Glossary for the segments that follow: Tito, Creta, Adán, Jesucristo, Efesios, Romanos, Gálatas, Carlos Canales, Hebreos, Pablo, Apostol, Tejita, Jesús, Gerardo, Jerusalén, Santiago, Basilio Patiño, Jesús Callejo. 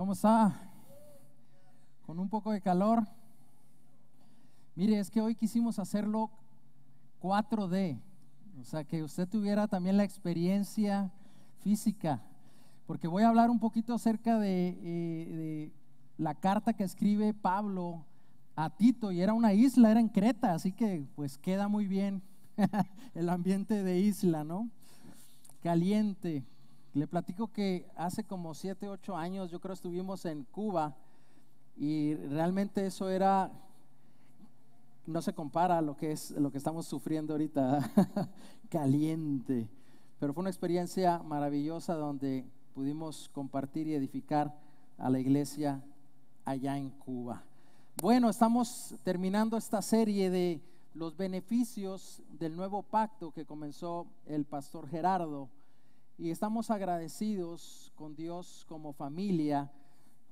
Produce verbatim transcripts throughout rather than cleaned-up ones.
¿Cómo está? Con un poco de calor. Mire, es que hoy quisimos hacerlo cuatro D, o sea, que usted tuviera también la experiencia física, porque voy a hablar un poquito acerca de, eh, de la carta que escribe Pablo a Tito, y era una isla, era en Creta, así que pues queda muy bien el ambiente de isla, ¿no? Caliente. Le platico que hace como siete, ocho años yo creo estuvimos en Cuba, y realmente eso era, no se compara a lo que es lo que estamos sufriendo ahorita, caliente, pero fue una experiencia maravillosa donde pudimos compartir y edificar a la iglesia allá en Cuba. Bueno, estamos terminando esta serie de los beneficios del nuevo pacto que comenzó el pastor Gerardo, y estamos agradecidos con Dios como familia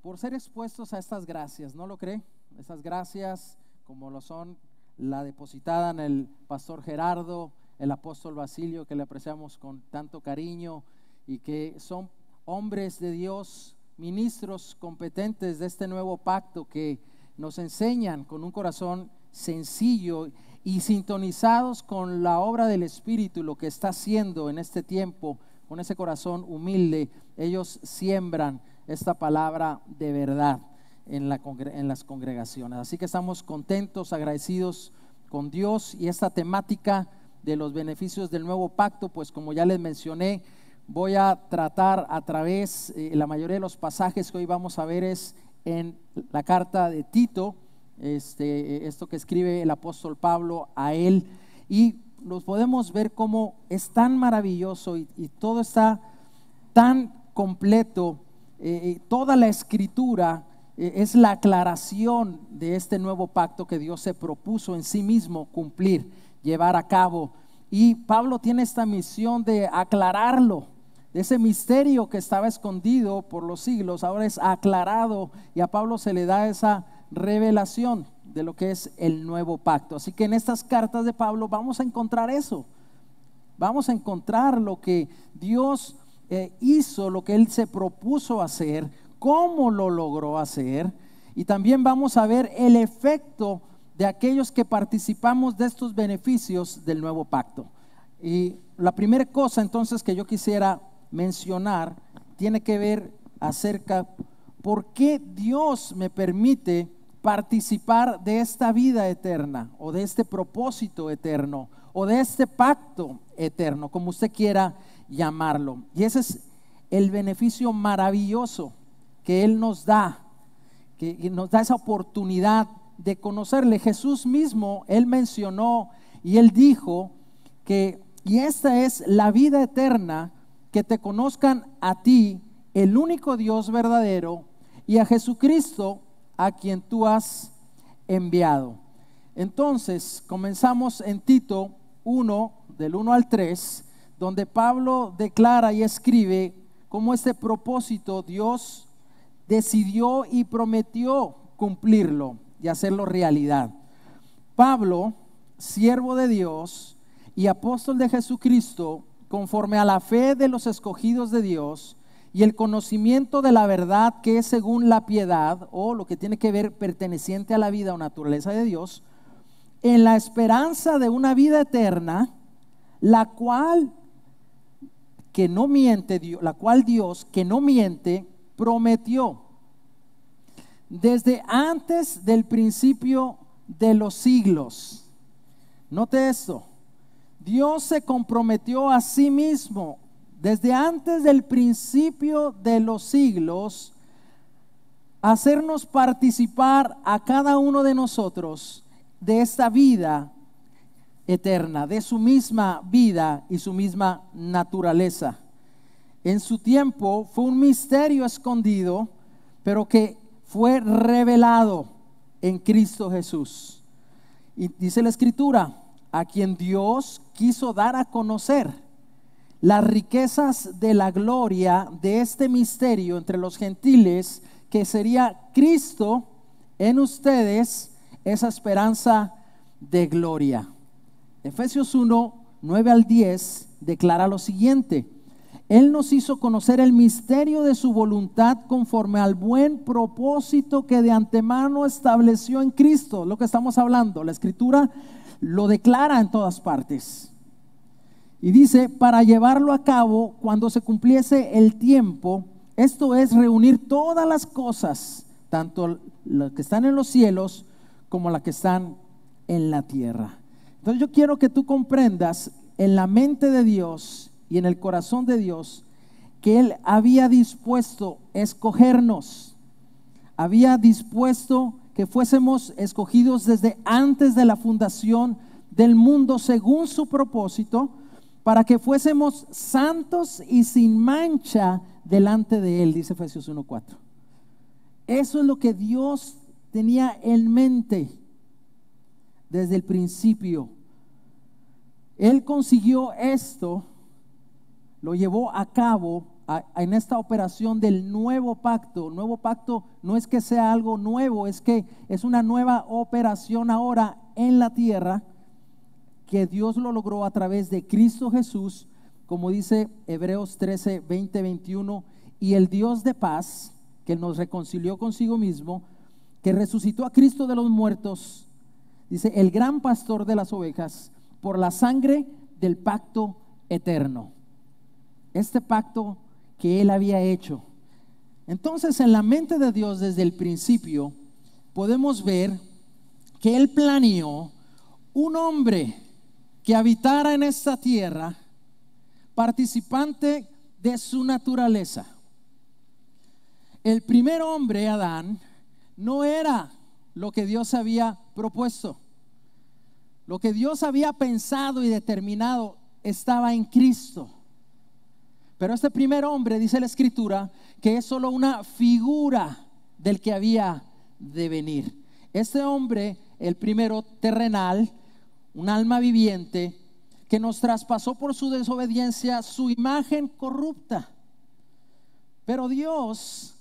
por ser expuestos a estas gracias, ¿no lo cree? Estas gracias como lo son la depositada en el pastor Gerardo, el apóstol Basilio, que le apreciamos con tanto cariño, y que son hombres de Dios, ministros competentes de este nuevo pacto, que nos enseñan con un corazón sencillo y sintonizados con la obra del Espíritu, lo que está haciendo en este tiempo. Con ese corazón humilde, ellos siembran esta palabra de verdad en, la congre- en las congregaciones. Así que estamos contentos, agradecidos con Dios, y esta temática de los beneficios del nuevo pacto, pues como ya les mencioné, voy a tratar a través, eh, la mayoría de los pasajes que hoy vamos a ver es en la carta de Tito, este, esto que escribe el apóstol Pablo a él, y los podemos ver como es tan maravilloso, y, y todo está tan completo, eh, toda la escritura eh, es la aclaración de este nuevo pacto que Dios se propuso en sí mismo cumplir, llevar a cabo, y Pablo tiene esta misión de aclararlo, de ese misterio que estaba escondido por los siglos, ahora es aclarado, y a Pablo se le da esa revelación de lo que es el nuevo pacto. Así que en estas cartas de Pablo vamos a encontrar eso, vamos a encontrar lo que Dios eh, hizo, lo que Él se propuso hacer, cómo lo logró hacer, y también vamos a ver el efecto de aquellos que participamos de estos beneficios del nuevo pacto. Y la primera cosa entonces que yo quisiera mencionar tiene que ver acerca por qué Dios me permite participar de esta vida eterna, o de este propósito eterno, o de este pacto eterno, como usted quiera llamarlo. Y ese es el beneficio maravilloso que Él nos da, que nos da esa oportunidad de conocerle. Jesús mismo, Él mencionó y Él dijo que, y esta es la vida eterna, que te conozcan a ti, el único Dios verdadero, y a Jesucristo a quien tú has enviado. Entonces comenzamos en Tito uno, del uno al tres, donde Pablo declara y escribe cómo este propósito Dios decidió y prometió cumplirlo y hacerlo realidad. Pablo, siervo de Dios y apóstol de Jesucristo, conforme a la fe de los escogidos de Dios y el conocimiento de la verdad, que es según la piedad, o lo que tiene que ver perteneciente a la vida o naturaleza de Dios, en la esperanza de una vida eterna, la cual que no miente, la cual Dios, que no miente, prometió desde antes del principio de los siglos. Note esto: Dios se comprometió a sí mismo desde antes del principio de los siglos, hacernos participar a cada uno de nosotros de esta vida eterna, de su misma vida y su misma naturaleza. En su tiempo fue un misterio escondido, pero que fue revelado en Cristo Jesús. Y dice la Escritura, a quien Dios quiso dar a conocer las riquezas de la gloria de este misterio entre los gentiles, que sería Cristo en ustedes, esa esperanza de gloria. Efesios uno, nueve al diez declara lo siguiente: Él nos hizo conocer el misterio de su voluntad conforme al buen propósito que de antemano estableció en Cristo. Lo que estamos hablando, la Escritura lo declara en todas partes. Y dice, para llevarlo a cabo cuando se cumpliese el tiempo, esto es reunir todas las cosas, tanto las que están en los cielos como las que están en la tierra. Entonces yo quiero que tú comprendas en la mente de Dios y en el corazón de Dios que Él había dispuesto escogernos, había dispuesto que fuésemos escogidos desde antes de la fundación del mundo según su propósito, para que fuésemos santos y sin mancha delante de Él, dice Efesios uno cuatro. Eso es lo que Dios tenía en mente desde el principio. Él consiguió esto, lo llevó a cabo a, a, en esta operación del nuevo pacto. Nuevo pacto no es que sea algo nuevo, es que es una nueva operación ahora en la tierra, que Dios lo logró a través de Cristo Jesús, como dice Hebreos trece, veinte, veintiuno, y el Dios de paz, que nos reconcilió consigo mismo, que resucitó a Cristo de los muertos, dice, el gran pastor de las ovejas, por la sangre del pacto eterno. Este pacto que Él había hecho. Entonces, en la mente de Dios desde el principio, podemos ver que Él planeó un hombre que habitara en esta tierra, participante de su naturaleza. El primer hombre, Adán, no era lo que Dios había propuesto. Lo que Dios había pensado y determinado estaba en Cristo. Pero este primer hombre, dice la Escritura, que es solo una figura del que había de venir. Este hombre, el primero terrenal, un alma viviente, que nos traspasó por su desobediencia su imagen corrupta. Pero Dios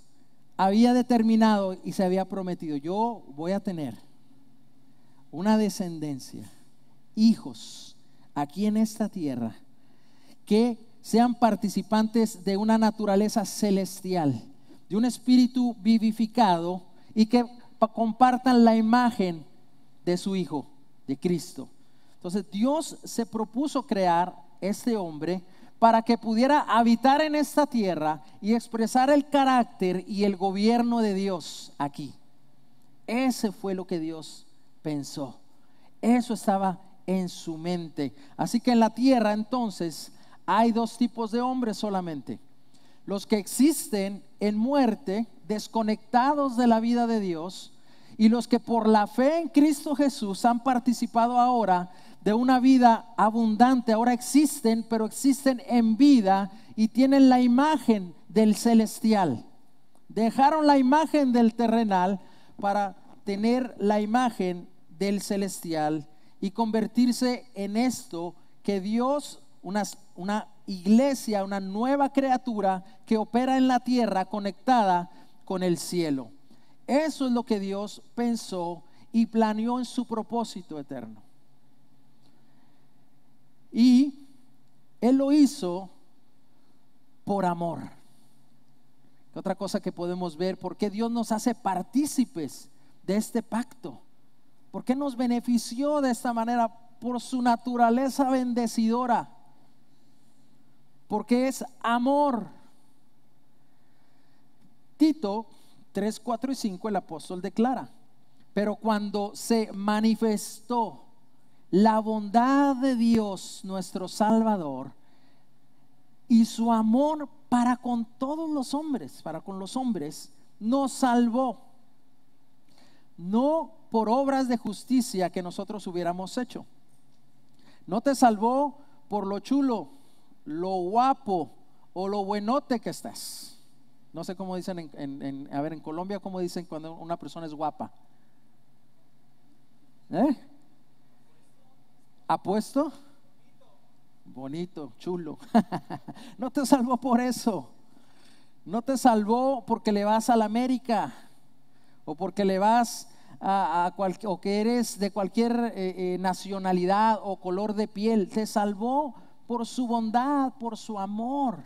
había determinado y se había prometido, yo voy a tener una descendencia, hijos aquí en esta tierra, que sean participantes de una naturaleza celestial, de un espíritu vivificado, y que compartan la imagen de su Hijo, de Cristo. Entonces Dios se propuso crear este hombre para que pudiera habitar en esta tierra y expresar el carácter y el gobierno de Dios aquí. Ese fue lo que Dios pensó. Eso estaba en su mente. Así que en la tierra entonces hay dos tipos de hombres solamente. Los que existen en muerte, desconectados de la vida de Dios, y los que por la fe en Cristo Jesús han participado ahora de una vida abundante. Ahora existen, pero existen en vida y tienen la imagen del celestial. Dejaron la imagen del terrenal para tener la imagen del celestial y convertirse en esto que Dios, una, una iglesia, una nueva criatura que opera en la tierra conectada con el cielo. Eso es lo que Dios pensó y planeó en su propósito eterno. Y Él lo hizo por amor. Otra cosa que podemos ver, ¿por qué Dios nos hace partícipes de este pacto? ¿Por qué nos benefició de esta manera? Por su naturaleza bendecidora. Porque es amor. Tito tres, cuatro y cinco, el apóstol declara: pero cuando se manifestó la bondad de Dios nuestro Salvador y su amor para con todos los hombres, para con los hombres, nos salvó, no por obras de justicia que nosotros hubiéramos hecho. No te salvó por lo chulo, lo guapo o lo buenote que estás. No sé cómo dicen en, en, en, a ver, en Colombia, cómo dicen cuando una persona es guapa. ¿Eh? ¿Apuesto? Bonito, chulo. No te salvó por eso. No te salvó porque le vas a la América, o porque le vas a, a cual, o que eres de cualquier eh, eh, nacionalidad o color de piel. Te salvó por su bondad, por su amor.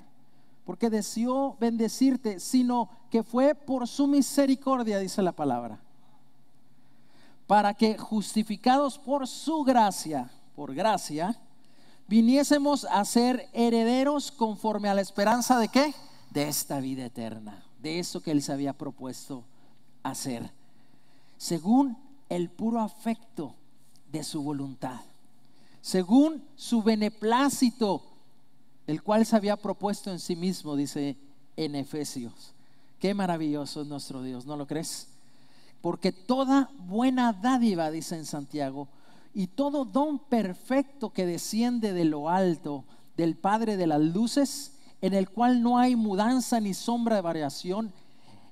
porque deseó bendecirte, sino que fue por su misericordia, dice la palabra, para que justificados por su gracia, por gracia, viniésemos a ser herederos conforme a la esperanza de ¿qué? De esta vida eterna, de eso que Él se había propuesto hacer, según el puro afecto de su voluntad, según su beneplácito, el cual se había propuesto en sí mismo, dice en Efesios. Qué maravilloso es nuestro Dios, ¿no lo crees? Porque toda buena dádiva, dice en Santiago, y todo don perfecto que desciende de lo alto, del Padre de las luces, en el cual no hay mudanza ni sombra de variación,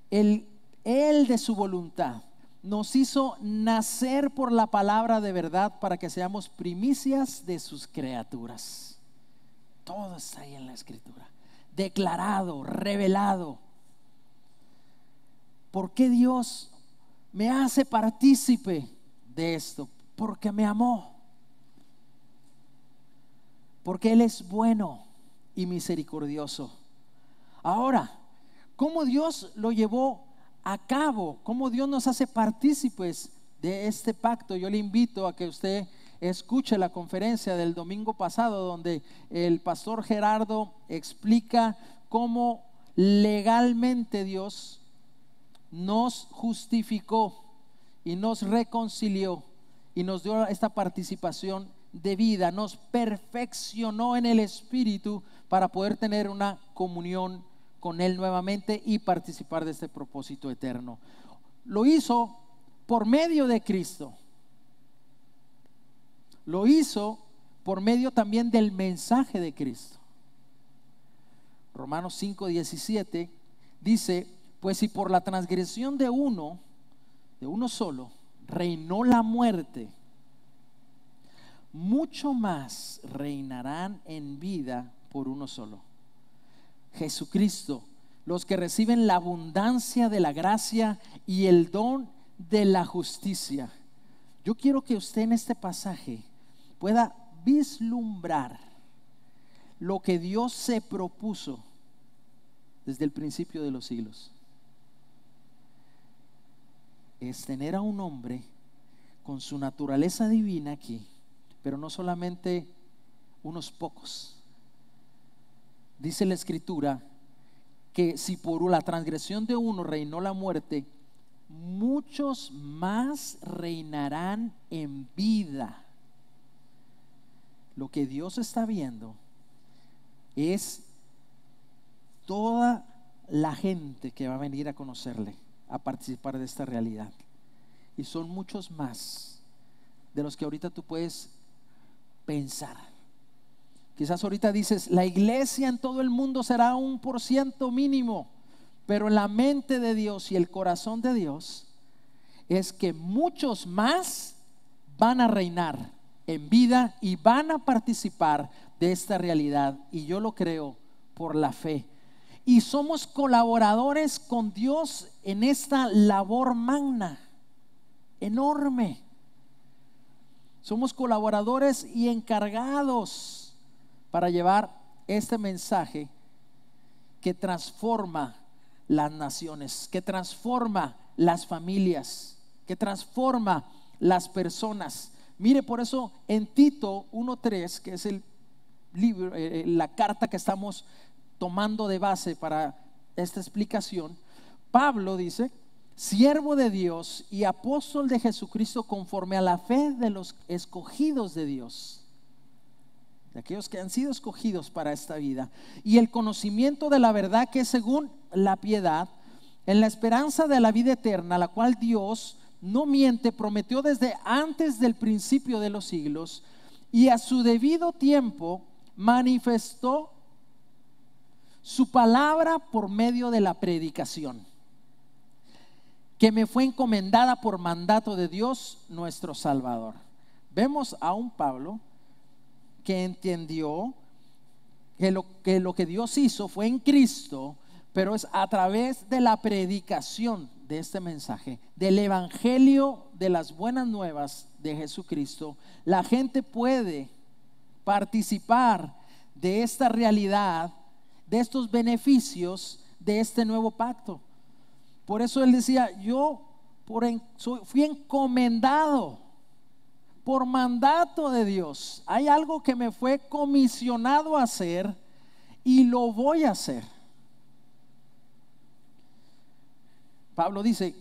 el, él de su voluntad nos hizo nacer por la palabra de verdad, para que seamos primicias de sus criaturas. Todo está ahí en la escritura, declarado, revelado. ¿Por qué Dios me hace partícipe de esto? Porque me amó, porque Él es bueno y misericordioso. Ahora, ¿cómo Dios lo llevó a cabo? ¿Cómo Dios nos hace partícipes de este pacto? Yo le invito a que usted escuche la conferencia del domingo pasado, donde el pastor Gerardo explica cómo legalmente Dios nos justificó y nos reconcilió y nos dio esta participación de vida, nos perfeccionó en el Espíritu para poder tener una comunión con Él nuevamente y participar de este propósito eterno. Lo hizo por medio de Cristo, lo hizo por medio también del mensaje de Cristo. Romanos cinco diecisiete dice: pues si por la transgresión de uno, de uno solo, reinó la muerte, mucho más reinarán en vida por uno solo, Jesucristo, los que reciben la abundancia de la gracia y el don de la justicia. Yo quiero que usted en este pasaje pueda vislumbrar lo que Dios se propuso desde el principio de los siglos. Es tener a un hombre con su naturaleza divina aquí, pero no solamente unos pocos. Dice la escritura que si por la transgresión de uno reinó la muerte, muchos más reinarán en vida. Lo que Dios está viendo es toda la gente que va a venir a conocerle, a participar de esta realidad. Y son muchos más de los que ahorita tú puedes pensar. Quizás ahorita dices, la iglesia en todo el mundo será un por ciento mínimo, pero en la mente de Dios y el corazón de Dios es que muchos más van a reinar en vida y van a participar de esta realidad. Y yo lo creo por la fe. Y somos colaboradores con Dios en esta labor magna, enorme. Somos colaboradores y encargados para llevar este mensaje que transforma las naciones, que transforma las familias, que transforma las personas. Mire, por eso en Tito uno tres, que es el libro, eh, la carta que estamos tomando de base para esta explicación, Pablo dice: siervo de Dios y apóstol de Jesucristo conforme a la fe de los escogidos de Dios, de aquellos que han sido escogidos para esta vida, y el conocimiento de la verdad que es según la piedad, en la esperanza de la vida eterna, la cual Dios no miente, prometió desde antes del principio de los siglos, y a su debido tiempo manifestó su palabra por medio de la predicación, que me fue encomendada por mandato de Dios nuestro Salvador. Vemos a un Pablo que entendió que lo, que lo que Dios hizo fue en Cristo, pero es a través de la predicación de este mensaje, del evangelio de las buenas nuevas de Jesucristo, la gente puede participar de esta realidad de estos beneficios de este nuevo pacto. Por eso él decía, yo por en, soy, fui encomendado por mandato de Dios. Hay algo que me fue comisionado a hacer y lo voy a hacer. Pablo dice,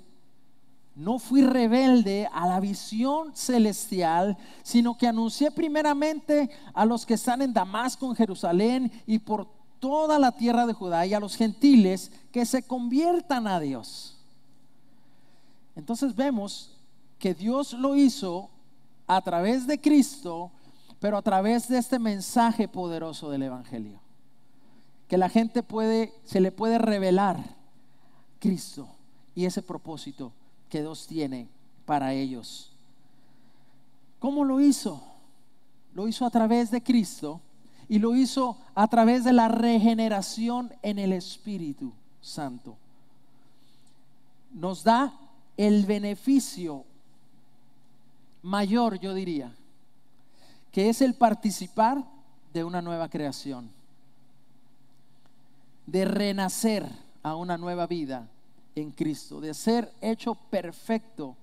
no fui rebelde a la visión celestial, sino que anuncié primeramente a los que están en Damasco, en Jerusalén y por toda la tierra de Judá, y a los gentiles que se conviertan a Dios. Entonces vemos que Dios lo hizo a través de Cristo, pero a través de este mensaje poderoso del evangelio, que la gente puede, se le puede revelar Cristo y ese propósito que Dios tiene para ellos. ¿Cómo lo hizo? Lo hizo a través de Cristo y lo hizo a través de la regeneración en el Espíritu Santo. Nos da el beneficio mayor, yo diría, que es el participar de una nueva creación, de renacer a una nueva vida en Cristo, de ser hecho perfecto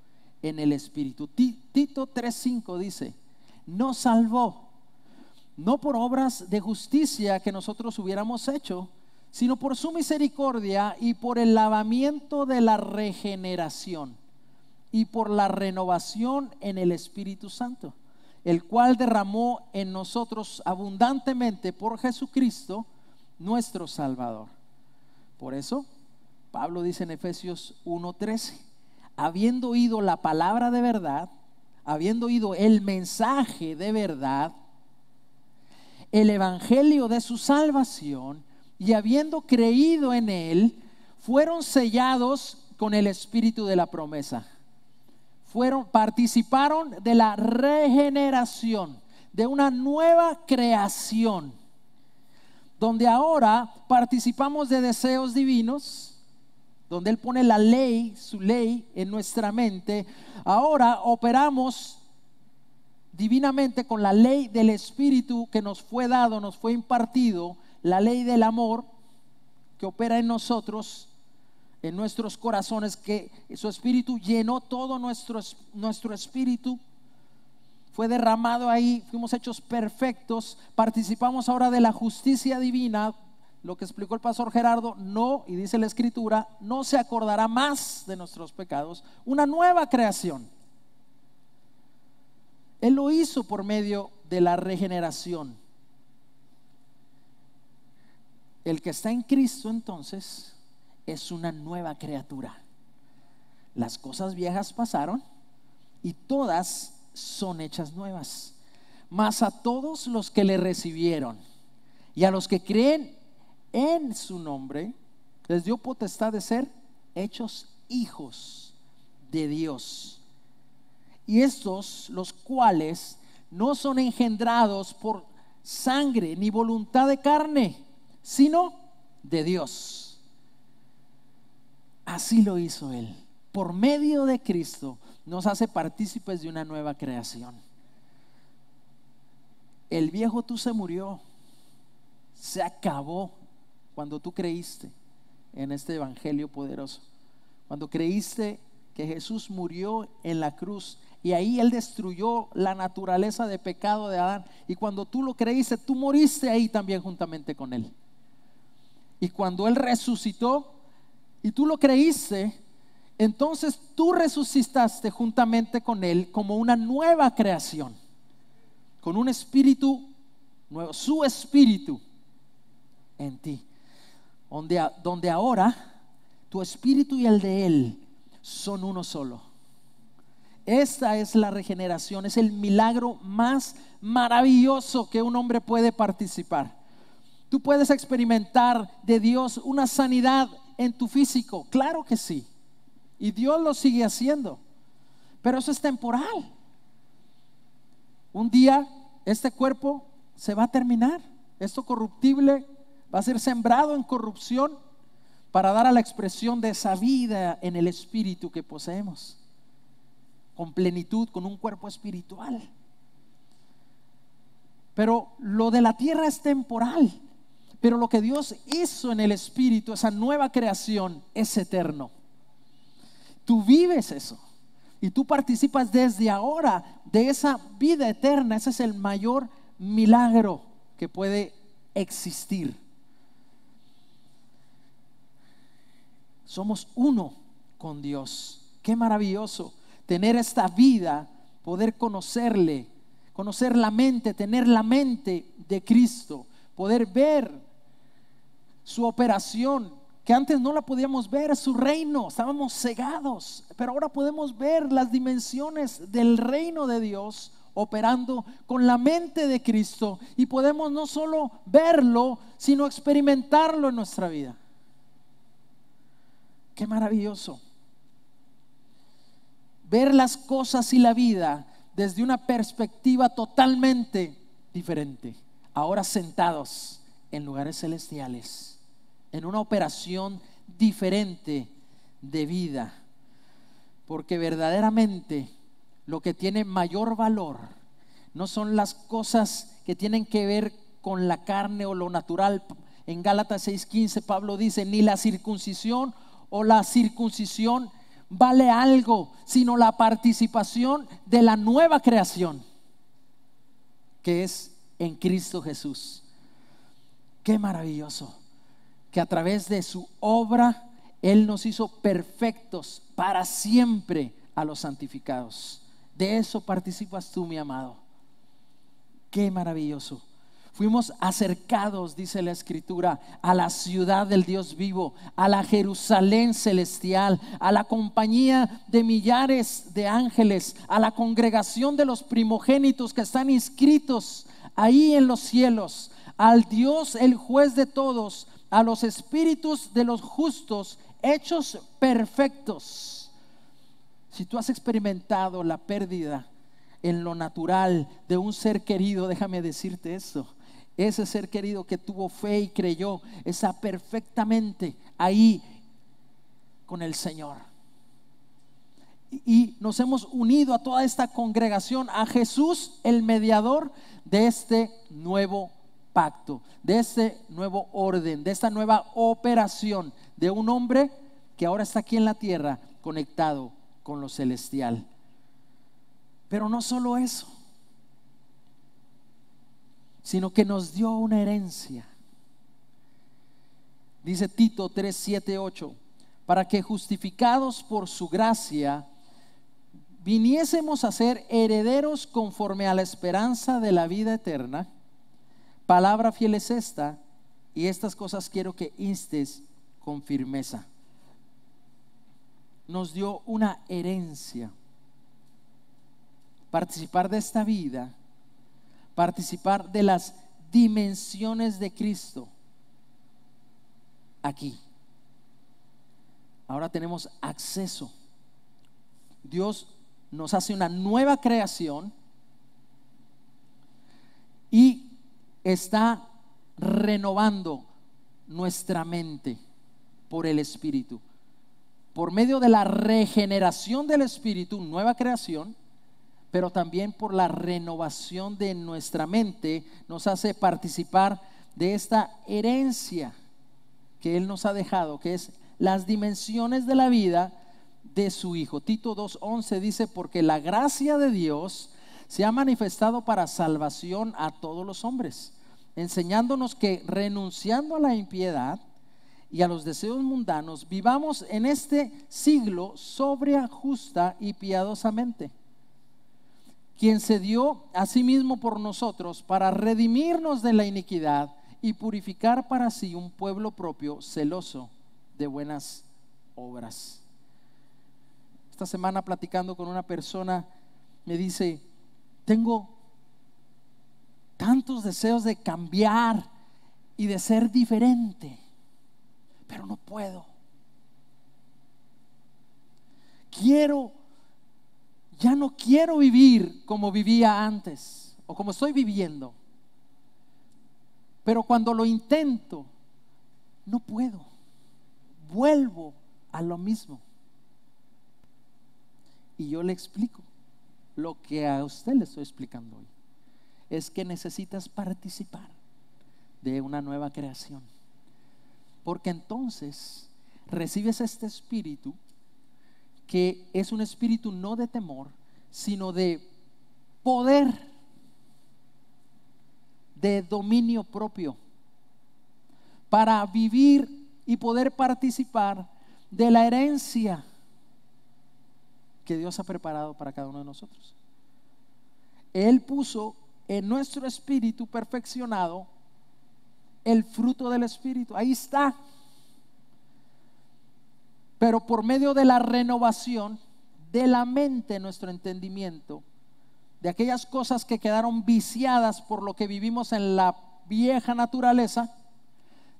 en el Espíritu. Tito tres cinco dice, nos salvó no por obras de justicia que nosotros hubiéramos hecho, sino por su misericordia y por el lavamiento de la regeneración y por la renovación en el Espíritu Santo, el cual derramó en nosotros abundantemente por Jesucristo nuestro Salvador. Por eso Pablo dice en Efesios uno trece, habiendo oído la palabra de verdad, habiendo oído el mensaje de verdad, el evangelio de su salvación, y habiendo creído en él, fueron sellados con el espíritu de la promesa. Fueron, participaron de la regeneración, de una nueva creación, donde ahora participamos de deseos divinos, donde él pone la ley, su ley en nuestra mente. Ahora operamos divinamente con la ley del Espíritu que nos fue dado, nos fue impartido, la ley del amor que opera en nosotros, en nuestros corazones, que su Espíritu llenó todo nuestro, nuestro espíritu, fue derramado ahí, fuimos hechos perfectos, participamos ahora de la justicia divina. Lo que explicó el pastor Gerardo, no, y dice la escritura, no se acordará más de nuestros pecados, una nueva creación. Él lo hizo por medio de la regeneración. El que está en Cristo entonces es una nueva criatura. Las cosas viejas pasaron y todas son hechas nuevas. Mas a todos los que le recibieron y a los que creen en su nombre, les dio potestad de ser hechos hijos de Dios. Y estos, los cuales no son engendrados por sangre ni voluntad de carne, sino de Dios. Así lo hizo él. Por medio de Cristo nos hace partícipes de una nueva creación. El viejo tú se murió, se acabó. Cuando tú creíste en este evangelio poderoso, cuando creíste que Jesús murió en la cruz y ahí él destruyó la naturaleza de pecado de Adán, y cuando tú lo creíste, tú moriste ahí también juntamente con él. Y cuando él resucitó y tú lo creíste, entonces tú resucitaste juntamente con él como una nueva creación, con un espíritu nuevo, su espíritu en ti. Donde, donde ahora tu espíritu y el de él son uno solo. Esta es la regeneración, es el milagro más maravilloso que un hombre puede participar. Tú puedes experimentar de Dios una sanidad en tu físico, claro que sí, y Dios lo sigue haciendo, pero eso es temporal. Un día este cuerpo se va a terminar, esto corruptible va a ser sembrado en corrupción para dar a la expresión de esa vida en el espíritu que poseemos, con plenitud, con un cuerpo espiritual. Pero lo de la tierra es temporal, Pero lo que Dios hizo en el Espíritu, esa nueva creación, es eterno. Tú vives eso y tú participas desde ahora de esa vida eterna. Ese es el mayor milagro que puede existir. Somos uno con Dios. Qué maravilloso tener esta vida, poder conocerle, conocer la mente, tener la mente de Cristo, poder ver su operación, que antes no la podíamos ver, su reino, estábamos cegados, pero ahora podemos ver las dimensiones del reino de Dios operando con la mente de Cristo, y podemos no solo verlo, sino experimentarlo en nuestra vida. Qué maravilloso ver las cosas y la vida desde una perspectiva totalmente diferente. Ahora sentados en lugares celestiales, en una operación diferente de vida, porque verdaderamente lo que tiene mayor valor no son las cosas que tienen que ver con la carne o lo natural. En Gálatas seis quince Pablo dice: ni la circuncisión o la circuncisión vale algo, sino la participación de la nueva creación que es en Cristo Jesús. Qué maravilloso que a través de su obra Él nos hizo perfectos para siempre a los santificados. De eso participas tú, mi amado. Qué maravilloso. Fuimos acercados, dice la Escritura, a la ciudad del Dios vivo, a la Jerusalén celestial, a la compañía de millares de ángeles, a la congregación de los primogénitos que están inscritos ahí en los cielos, al Dios el juez de todos, a los espíritus de los justos hechos perfectos. Si tú has experimentado la pérdida en lo natural de un ser querido, déjame decirte esto: ese ser querido que tuvo fe y creyó está perfectamente ahí con el Señor. Y, y nos hemos unido a toda esta congregación, a Jesús, el mediador de este nuevo pacto, de este nuevo orden, de esta nueva operación de un hombre que ahora está aquí en la tierra conectado con lo celestial. Pero no solo eso, sino que nos dio una herencia. Dice Tito tres siete ocho: para que, justificados por su gracia, viniésemos a ser herederos conforme a la esperanza de la vida eterna. Palabra fiel es esta, y estas cosas quiero que instes con firmeza. Nos dio una herencia. Participar de esta vida, participar de las dimensiones de Cristo aquí. Ahora tenemos acceso. Dios nos hace una nueva creación y está renovando nuestra mente por el Espíritu. Por medio de la regeneración del Espíritu, nueva creación, pero también por la renovación de nuestra mente nos hace participar de esta herencia que Él nos ha dejado, que es las dimensiones de la vida de su Hijo. Tito dos once dice: porque la gracia de Dios se ha manifestado para salvación a todos los hombres, enseñándonos que, renunciando a la impiedad y a los deseos mundanos, vivamos en este siglo sobria, justa y piadosamente, quien se dio a sí mismo por nosotros para redimirnos de la iniquidad y purificar para sí un pueblo propio, celoso de buenas obras. Esta semana, platicando con una persona, me dice: tengo tantos deseos de cambiar y de ser diferente, pero no puedo. Quiero Ya no quiero vivir como vivía antes o como estoy viviendo, pero cuando lo intento no puedo, vuelvo a lo mismo. Y yo le explico lo que a usted le estoy explicando hoy: es que necesitas participar de una nueva creación. Porque entonces recibes este espíritu que es un espíritu no de temor, sino de poder, de dominio propio, para vivir y poder participar de la herencia que Dios ha preparado para cada uno de nosotros. Él puso en nuestro espíritu perfeccionado el fruto del espíritu, ahí está. Pero por medio de la renovación de la mente, nuestro entendimiento de aquellas cosas que quedaron viciadas por lo que vivimos en la vieja naturaleza,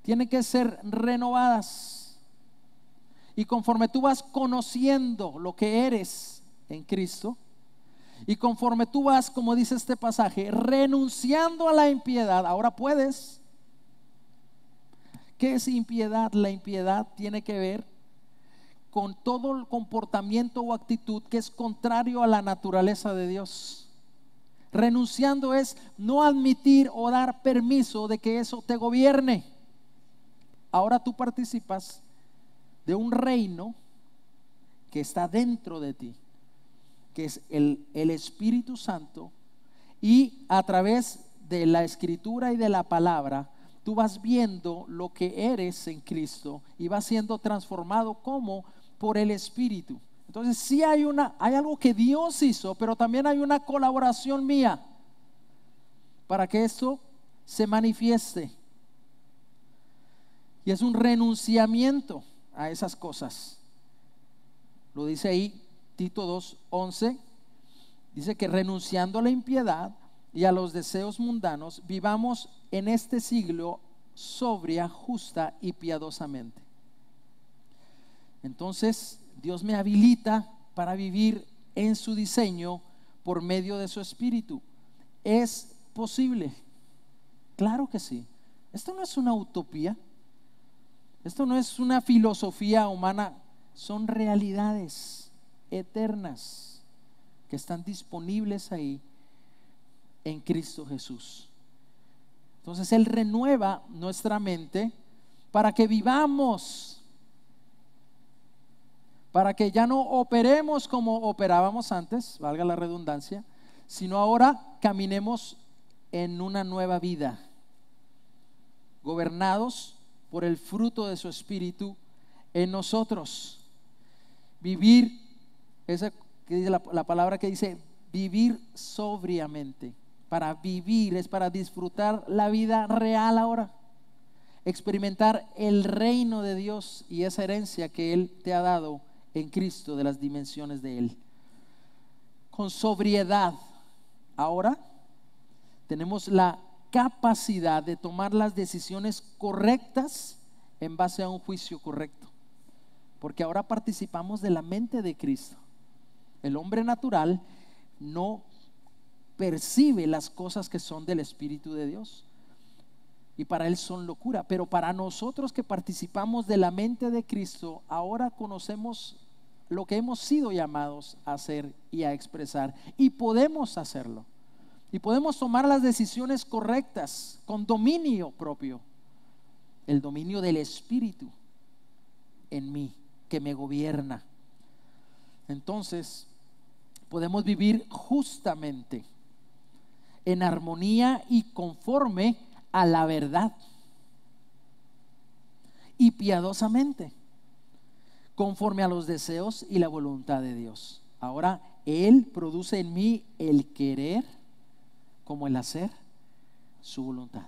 tienen que ser renovadas. Y conforme tú vas conociendo lo que eres en Cristo, y conforme tú vas, como dice este pasaje, renunciando a la impiedad, ahora puedes. ¿Qué es impiedad? La impiedad tiene que ver con todo el comportamiento o actitud que es contrario a la naturaleza de Dios. Renunciando es no admitir o dar permiso de que eso te gobierne. Ahora tú participas de un reino que está dentro de ti, que es el, el Espíritu Santo, y a través de la Escritura y de la Palabra tú vas viendo lo que eres en Cristo y vas siendo transformado como por el Espíritu. Entonces sí hay una, hay algo que Dios hizo, pero también hay una colaboración mía para que esto se manifieste, y es un renunciamiento a esas cosas. Lo dice ahí Tito dos once, dice que renunciando a la impiedad y a los deseos mundanos, vivamos en este siglo sobria, justa y piadosamente. Entonces Dios me habilita para vivir en su diseño por medio de su espíritu. ¿Es posible? Claro que sí. Esto no es una utopía, esto no es una filosofía humana, son realidades eternas que están disponibles ahí en Cristo Jesús. Entonces Él renueva nuestra mente para que vivamos, para que ya no operemos como operábamos antes, valga la redundancia, sino ahora caminemos en una nueva vida, gobernados por el fruto de su espíritu en nosotros. Vivir, esa que dice la, la palabra que dice vivir sobriamente. Para vivir es para disfrutar la vida real ahora, experimentar el reino de Dios y esa herencia que Él te ha dado en Cristo, de las dimensiones de Él. Con sobriedad ahora tenemos la capacidad de tomar las decisiones correctas en base a un juicio correcto, porque ahora participamos de la mente de Cristo. El hombre natural no percibe las cosas que son del Espíritu de Dios, y para él son locura, pero para nosotros que participamos de la mente de Cristo, ahora conocemos lo que hemos sido llamados a hacer y a expresar, y podemos hacerlo, y podemos tomar las decisiones correctas con dominio propio, el dominio del Espíritu en mí que me gobierna. Entonces podemos vivir justamente, en armonía y conforme a la verdad, y piadosamente, conforme a los deseos y la voluntad de Dios. Ahora Él produce en mí el querer como el hacer su voluntad.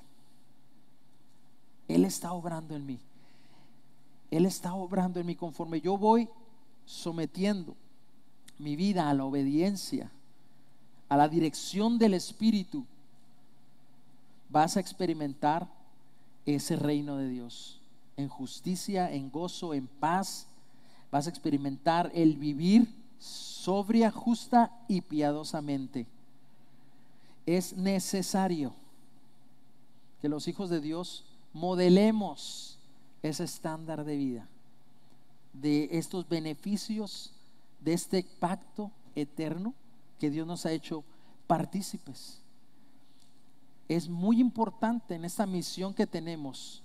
Él está obrando en mí, Él está obrando en mí conforme yo voy sometiendo mi vida a la obediencia, a la dirección del Espíritu. Vas a experimentar ese reino de Dios en justicia, en gozo, en paz. Vas a experimentar el vivir sobria, justa y piadosamente. Es necesario que los hijos de Dios modelemos ese estándar de vida, de estos beneficios, de este pacto eterno que Dios nos ha hecho partícipes. es muy importante en esta misión que tenemos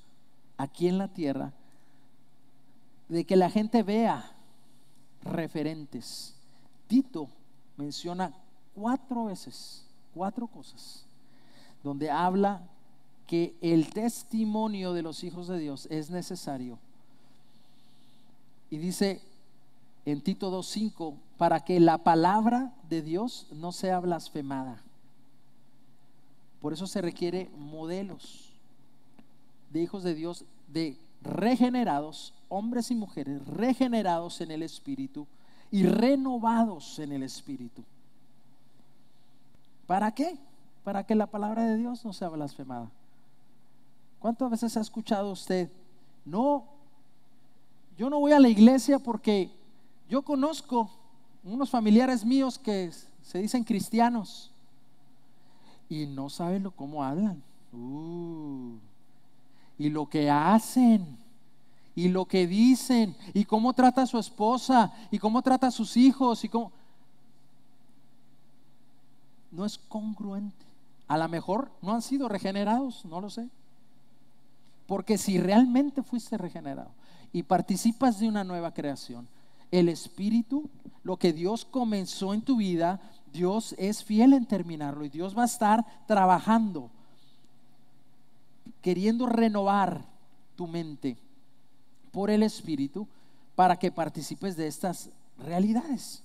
aquí en la tierra, de que la gente vea referentes. Tito menciona cuatro veces, cuatro cosas, donde habla que el testimonio de los hijos de Dios es necesario. Y dice en Tito dos cinco, para que la palabra de Dios no sea blasfemada. Por eso se requiere modelos de hijos de Dios, de regenerados, hombres y mujeres regenerados en el Espíritu y renovados en el Espíritu. ¿Para qué? Para que la palabra de Dios no sea blasfemada. ¿Cuántas veces ha escuchado usted? No, yo no voy a la iglesia porque yo conozco unos familiares míos que se dicen cristianos y no saben cómo hablan uh, y lo que hacen y lo que dicen y cómo trata a su esposa y cómo trata a sus hijos y cómo... No es congruente. A lo mejor no han sido regenerados, no lo sé. Porque si realmente fuiste regenerado y participas de una nueva creación, el Espíritu, lo que Dios comenzó en tu vida, Dios es fiel en terminarlo y Dios va a estar trabajando, queriendo renovar tu mente por el Espíritu para que participes de estas realidades.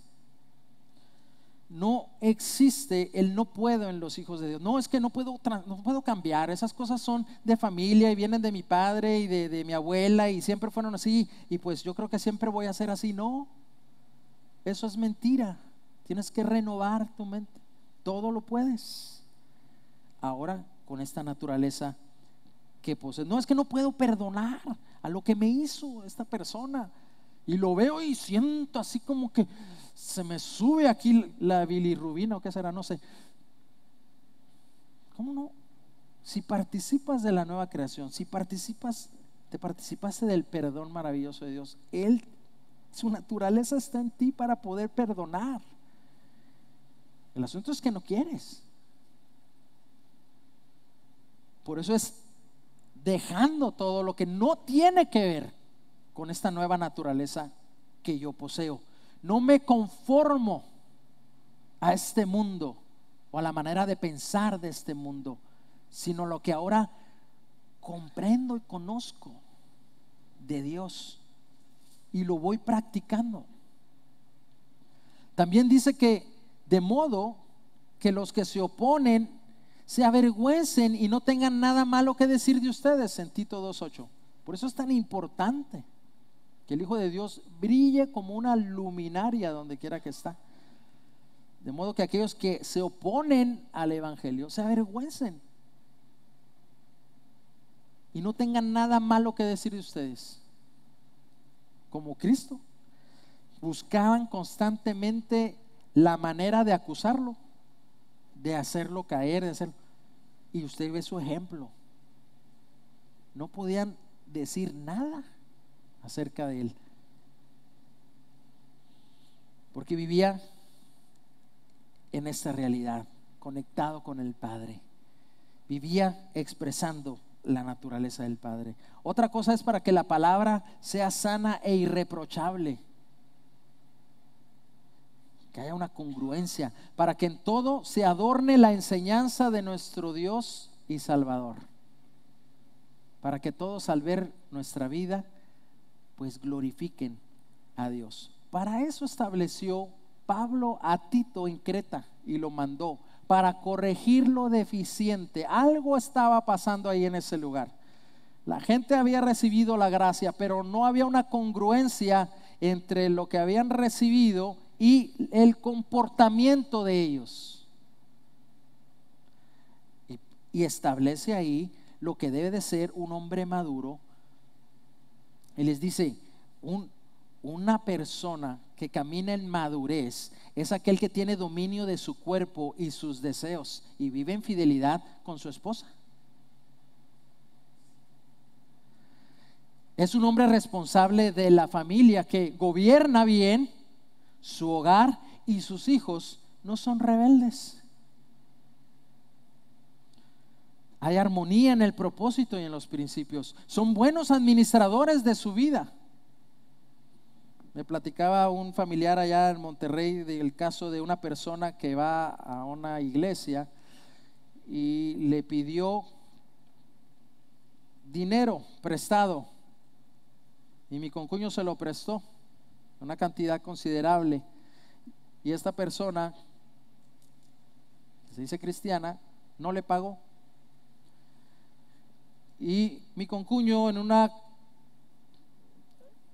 No existe el no puedo en los hijos de Dios. No, es que no puedo, no puedo cambiar. Esas cosas son de familia y vienen de mi padre y de, de mi abuela y siempre fueron así y pues yo creo que siempre voy a ser así. No, eso es mentira. Tienes que renovar tu mente. Todo lo puedes ahora con esta naturaleza que posees. No, es que no puedo perdonar a lo que me hizo esta persona. Y lo veo y siento así como que se me sube aquí la bilirrubina o qué será, no sé. ¿Cómo no? Si participas de la nueva creación, si participas, te participaste del perdón maravilloso de Dios, Él, su naturaleza está en ti para poder perdonar. El asunto es que no quieres. Por eso es dejando todo lo que no tiene que ver con esta nueva naturaleza que yo poseo. No me conformo a este mundo o a la manera de pensar de este mundo, sino lo que ahora comprendo y conozco de Dios y lo voy practicando. También dice que de modo que los que se oponen se avergüencen y no tengan nada malo que decir de ustedes en Tito dos ocho. Por eso es tan importante que el Hijo de Dios brille como una luminaria donde quiera que está. De modo que aquellos que se oponen al Evangelio se avergüencen y no tengan nada malo que decir de ustedes. Como Cristo, buscaban constantemente la manera de acusarlo, de hacerlo caer, de hacerlo. Y usted ve su ejemplo. No podían decir nada acerca de él, porque vivía en esta realidad, conectado con el Padre, vivía expresando la naturaleza del Padre. Otra cosa es para que la palabra sea sana e irreprochable, que haya una congruencia, para que en todo se adorne la enseñanza de nuestro Dios y Salvador, para que todos al ver nuestra vida pues glorifiquen a Dios. Para eso estableció Pablo a Tito en Creta y lo mandó para corregir lo deficiente. Algo estaba pasando ahí en ese lugar. La gente había recibido la gracia, pero no había una congruencia entre lo que habían recibido y el comportamiento de ellos. Y, y establece ahí lo que debe de ser un hombre maduro. Y les dice, un, una persona que camina en madurez es aquel que tiene dominio de su cuerpo y sus deseos y vive en fidelidad con su esposa. Es un hombre responsable de la familia que gobierna bien su hogar y sus hijos no son rebeldes. Hay armonía en el propósito y en los principios. Son buenos administradores de su vida. Me platicaba un familiar allá en Monterrey del caso de una persona que va a una iglesia y le pidió dinero prestado, y mi concuño se lo prestó, una cantidad considerable, y esta persona, se dice cristiana, no le pagó. Y mi concuño en una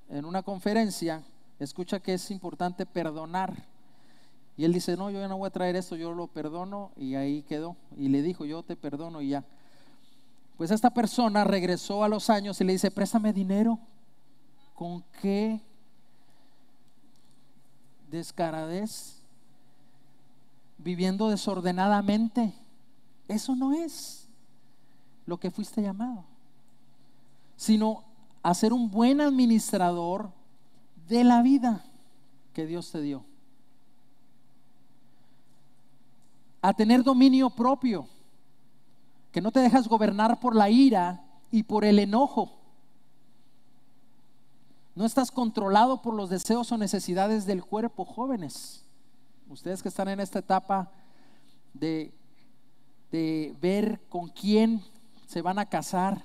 en una conferencia escucha que es importante perdonar, y él dice: no, yo ya no voy a traer esto, yo lo perdono, y ahí quedó. Y le dijo: yo te perdono, y ya. Pues esta persona regresó a los años y le dice: préstame dinero. ¿Con qué descaradez? Viviendo desordenadamente. Eso no es lo que fuiste llamado, sino a ser un buen administrador de la vida que Dios te dio, a tener dominio propio, que no te dejas gobernar por la ira y por el enojo. No estás controlado por los deseos o necesidades del cuerpo. Jóvenes, ustedes que están en esta etapa de, de ver con quién se van a casar,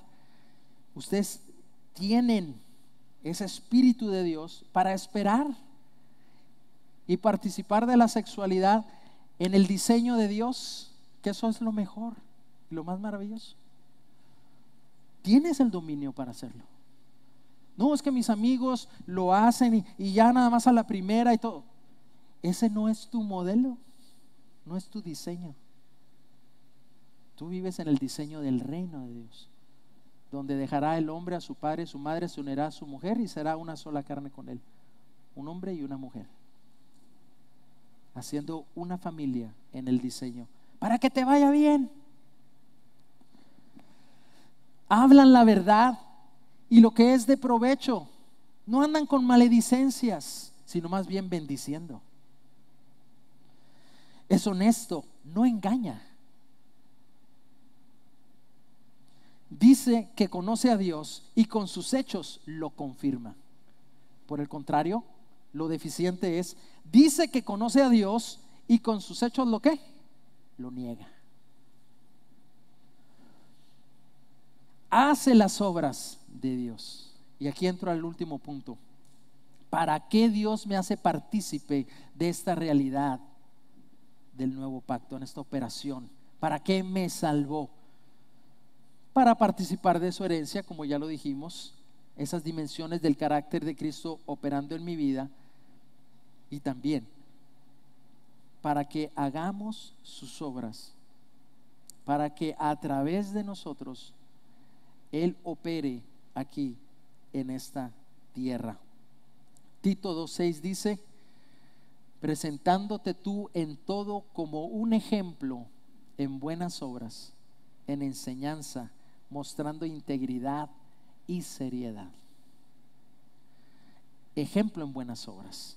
ustedes tienen ese espíritu de Dios para esperar y participar de la sexualidad en el diseño de Dios, que eso es lo mejor y lo más maravilloso. Tienes el dominio para hacerlo. No es que mis amigos lo hacen y, y ya nada más a la primera y todo. Ese no es tu modelo, no es tu diseño. Tú vives en el diseño del reino de Dios, donde dejará el hombre a su padre, su madre, se unirá a su mujer y será una sola carne con él. Un hombre y una mujer, haciendo una familia en el diseño, para que te vaya bien. Hablan la verdad y lo que es de provecho. No andan con maledicencias, sino más bien bendiciendo. Es honesto, no engaña. Dice que conoce a Dios y con sus hechos lo confirma. Por el contrario, lo deficiente es, dice que conoce a Dios y con sus hechos ¿lo qué? Lo niega. Hace las obras de Dios. Y aquí entro al último punto. ¿Para qué Dios me hace partícipe de esta realidad del nuevo pacto, en esta operación? ¿Para qué me salvó? Para participar de su herencia, como ya lo dijimos, esas dimensiones del carácter de Cristo operando en mi vida, y también para que hagamos sus obras, para que a través de nosotros Él opere aquí en esta tierra. Tito dos seis dice: presentándote tú en todo como un ejemplo en buenas obras, en enseñanza, mostrando integridad y seriedad. Ejemplo en buenas obras.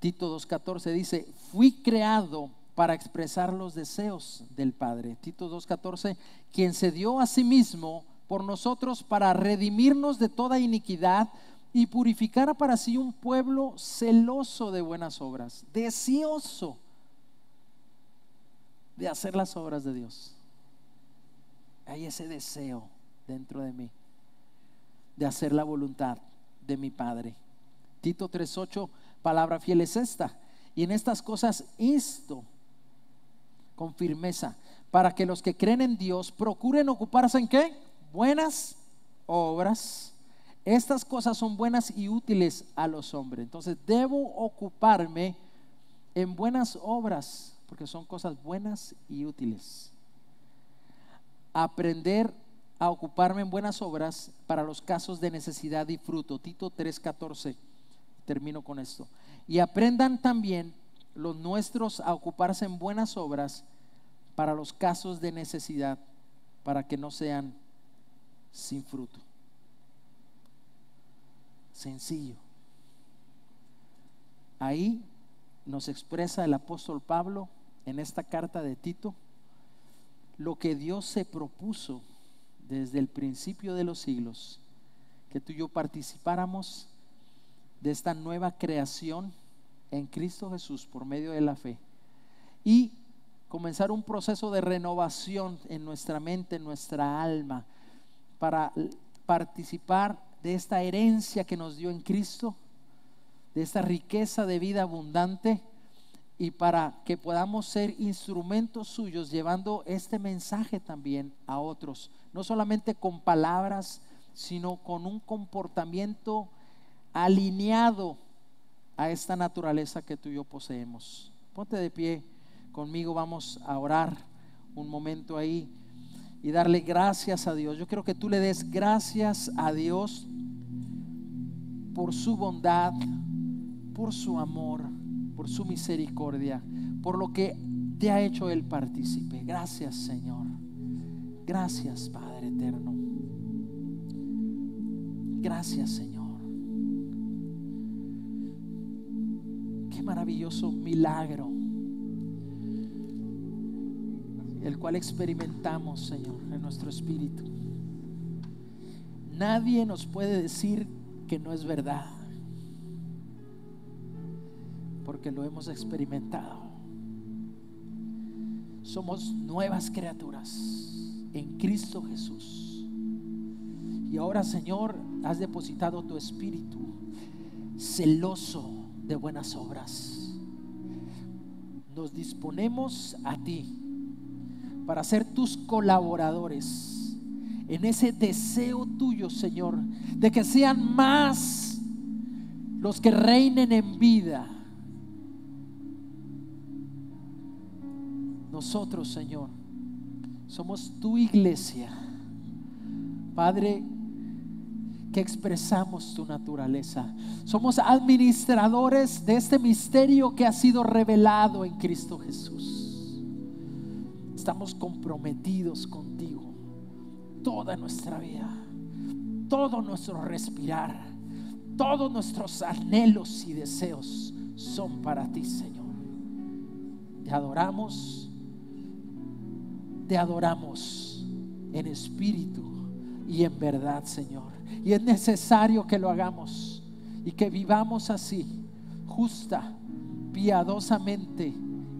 Tito dos catorce dice: fui creado para expresar los deseos del Padre. Tito dos catorce, quien se dio a sí mismo por nosotros para redimirnos de toda iniquidad y purificar para sí un pueblo celoso de buenas obras, deseoso de hacer las obras de Dios. Hay ese deseo dentro de mí de hacer la voluntad de mi Padre. Tito tres ocho, palabra fiel es esta: y en estas cosas insto con firmeza, para que los que creen en Dios procuren ocuparse en ¿qué? Buenas obras. Estas cosas son buenas y útiles a los hombres. Entonces debo ocuparme en buenas obras, porque son cosas buenas y útiles. Aprender a ocuparme en buenas obras para los casos de necesidad y fruto. Tito tres catorce, termino con esto. Y aprendan también los nuestros a ocuparse en buenas obras para los casos de necesidad, para que no sean sin fruto. Sencillo. Ahí nos expresa el apóstol Pablo en esta carta de Tito lo que Dios se propuso desde el principio de los siglos, que tú y yo participáramos de esta nueva creación en Cristo Jesús por medio de la fe, y comenzar un proceso de renovación en nuestra mente, en nuestra alma, para participar de esta herencia que nos dio en Cristo, de esta riqueza de vida abundante, y para que podamos ser instrumentos suyos llevando este mensaje también a otros, no solamente con palabras, sino con un comportamiento alineado a esta naturaleza que tú y yo poseemos. Ponte de pie conmigo, vamos a orar un momento ahí y darle gracias a Dios. Yo quiero que tú le des gracias a Dios por su bondad, por su amor, por su misericordia, por lo que te ha hecho Él partícipe. Gracias, Señor. Gracias, Padre eterno. Gracias, Señor. Qué maravilloso milagro el cual experimentamos, Señor, en nuestro espíritu. Nadie nos puede decir que no es verdad, porque lo hemos experimentado. Somos nuevas criaturas en Cristo Jesús. Y ahora, Señor, has depositado tu espíritu celoso de buenas obras. Nos disponemos a ti para ser tus colaboradores en ese deseo tuyo, Señor, de que sean más los que reinen en vida. Nosotros, Señor, somos tu iglesia, Padre, que expresamos tu naturaleza. Somos administradores de este misterio que ha sido revelado en Cristo Jesús. Estamos comprometidos contigo toda nuestra vida, todo nuestro respirar, todos nuestros anhelos y deseos son para ti, Señor. Te adoramos, te adoramos en espíritu y en verdad, Señor. Y es necesario que lo hagamos y que vivamos así, justa, piadosamente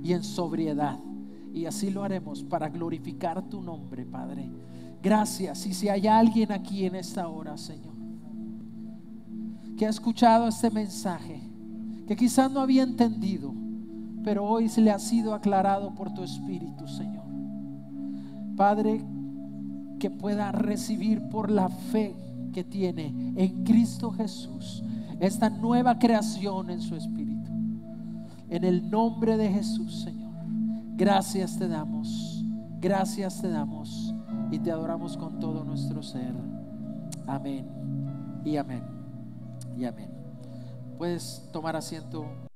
y en sobriedad. Y así lo haremos para glorificar tu nombre, Padre. Gracias. Y si hay alguien aquí en esta hora, Señor, que ha escuchado este mensaje, que quizás no había entendido, pero hoy se le ha sido aclarado por tu espíritu, Señor, Padre, que pueda recibir por la fe que tiene en Cristo Jesús esta nueva creación en su espíritu. En el nombre de Jesús, Señor, gracias te damos, gracias te damos y te adoramos con todo nuestro ser. Amén y amén y amén. Puedes tomar asiento.